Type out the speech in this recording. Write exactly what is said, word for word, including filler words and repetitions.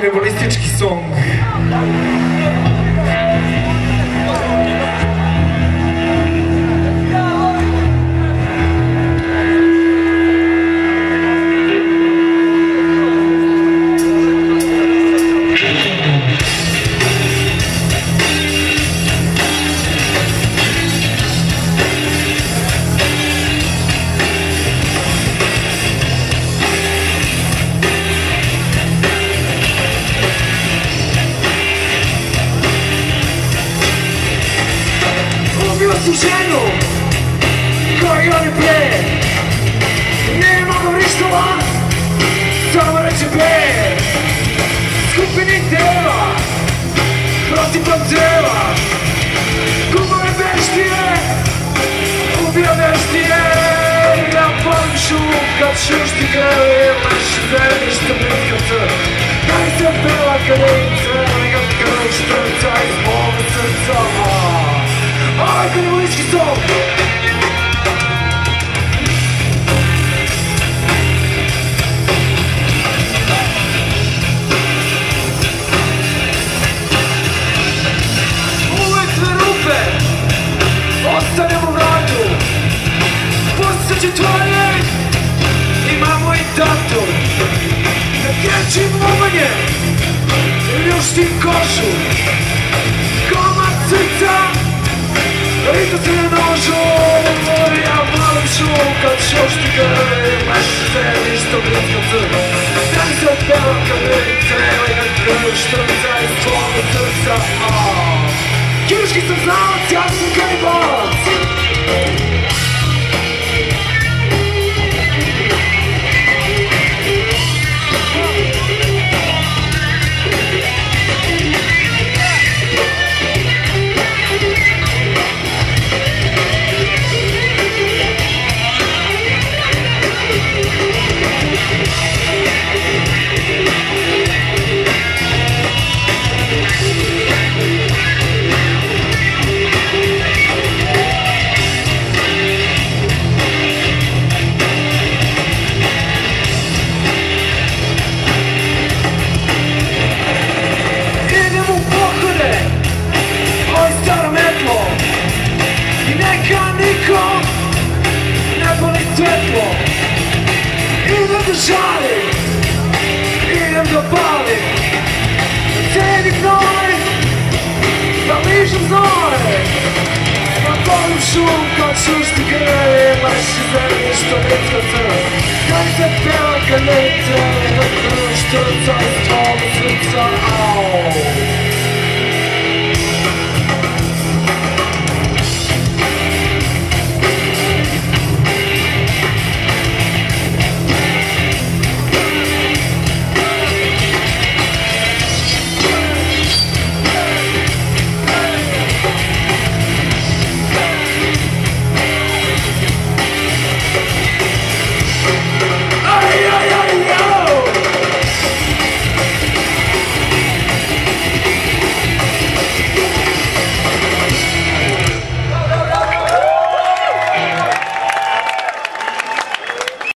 kanibalistički song. Ženu koju oni pije, ne mogu ništa van, samo reći pije. Skupini deva, prosipam deva, gubove veštije, ubio veštije. Na pomšu kad šušti glede, maš velišta blikata. Daj se bela kredica, nega krštenca iz mome srcama. I can always get so. Kieruszki są znalazł, ja jestem kanibal. It's a